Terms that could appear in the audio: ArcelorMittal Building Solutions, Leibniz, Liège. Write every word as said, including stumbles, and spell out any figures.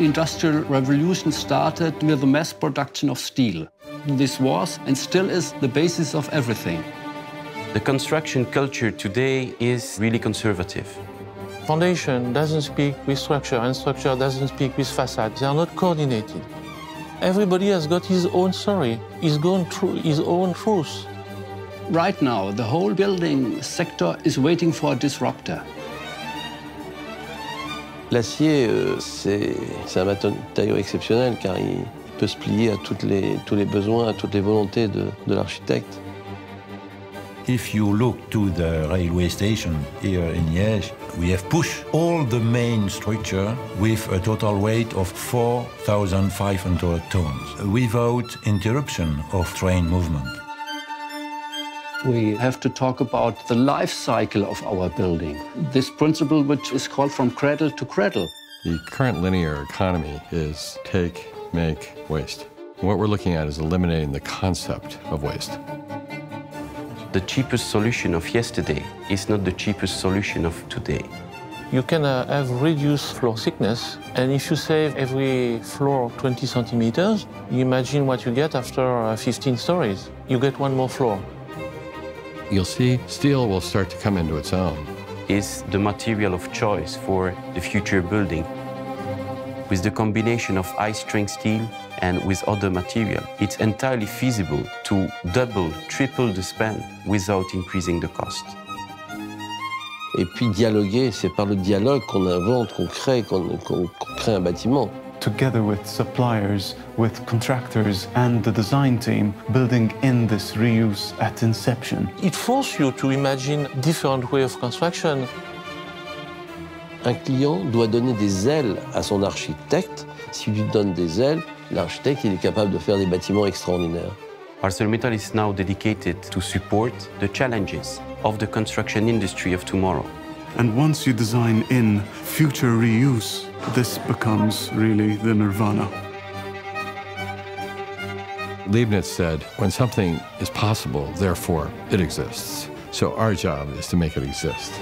Industrial Revolution started with the mass production of steel. This was and still is the basis of everything. The construction culture today is really conservative. Foundation doesn't speak with structure, and structure doesn't speak with facade. They are not coordinated. Everybody has got his own story, his own, his own truth. Right now, the whole building sector is waiting for a disruptor. L'acier, c'est un matériau exceptionnel car il peut se plier à toutes les, tous les besoins, à toutes les volontés de, de l'architecte. If you look to the railway station here in Liège, we have pushed all the main structure with a total weight of four thousand five hundred tons without interruption of train movement. We have to talk about the life cycle of our building. This principle, which is called from cradle to cradle. The current linear economy is take, make, waste. What we're looking at is eliminating the concept of waste. The cheapest solution of yesterday is not the cheapest solution of today. You can uh, have reduced floor thickness, and if you save every floor twenty centimeters, you imagine what you get after uh, fifteen stories. You get one more floor. You'll see steel will start to come into its own. It's the material of choice for the future building. With the combination of high-strength steel and with other material, it's entirely feasible to double, triple the span without increasing the cost. Et puis dialoguer, c'est par le dialogue qu'on invente, qu'on crée, qu'on qu'on crée un bâtiment. Together with suppliers, with contractors and the design team, building in this reuse at inception. It forces you to imagine different ways of construction. Un client doit donner des ailes à son architecte. S'il lui donne des ailes, l'architecte il est capable de faire des bâtiments extraordinaires. ArcelorMittal is now dedicated to support the challenges of the construction industry of tomorrow. And once you design in future reuse, this becomes really the nirvana. Leibniz said, when something is possible, therefore it exists. So our job is to make it exist.